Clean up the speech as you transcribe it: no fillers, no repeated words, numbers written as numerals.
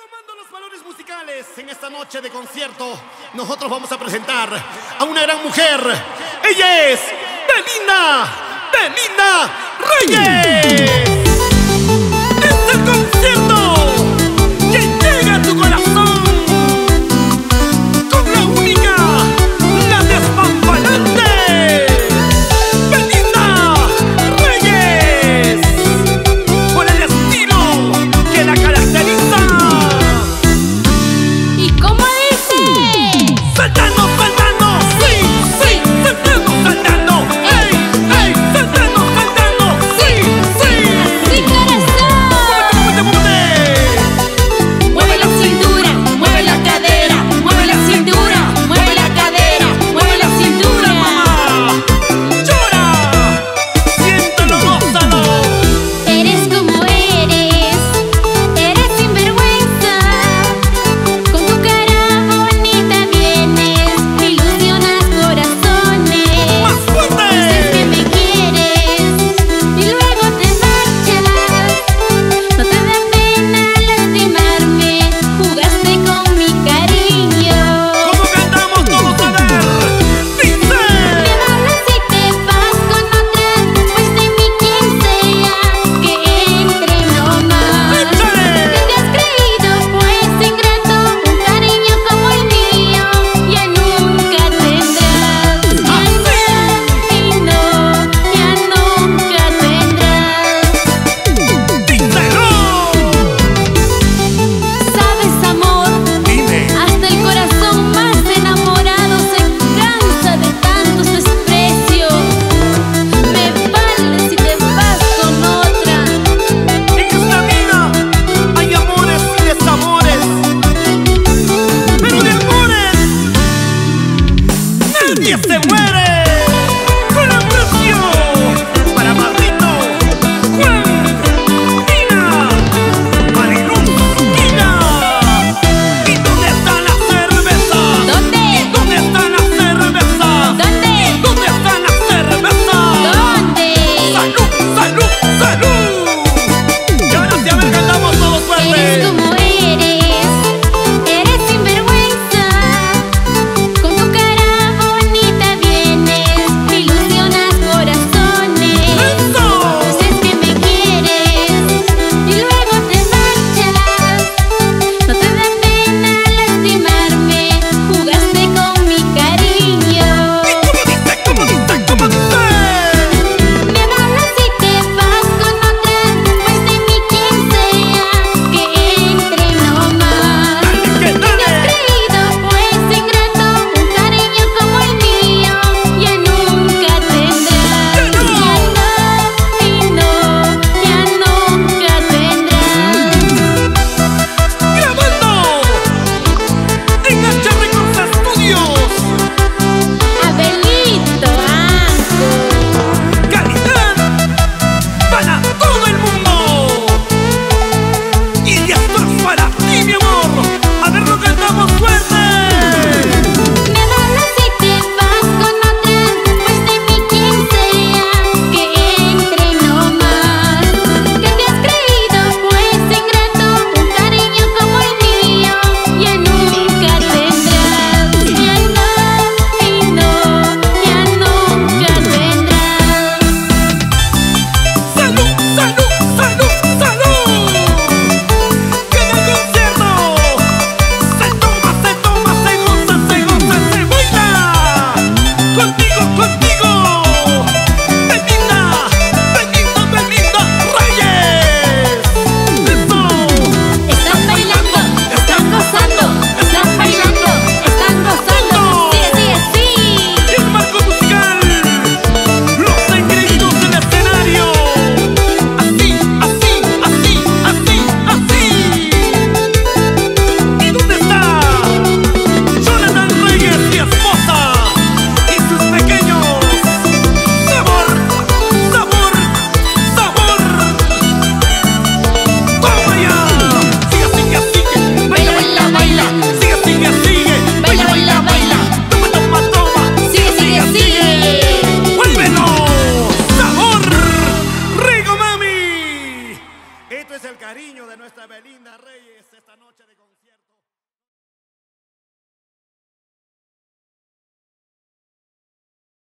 Tomando los valores musicales en esta noche de concierto, nosotros vamos a presentar a una gran mujer. Ella es Belinda Reyes. Este concierto que llega a tu corazón con la única, la despampanante Belinda Reyes, por el estilo que la caracteriza. ¿Y cómo dice? Saltando, sí, saltando. ¡Ey! ¡Saltando! ¡Sí! Reyes esta noche de concierto.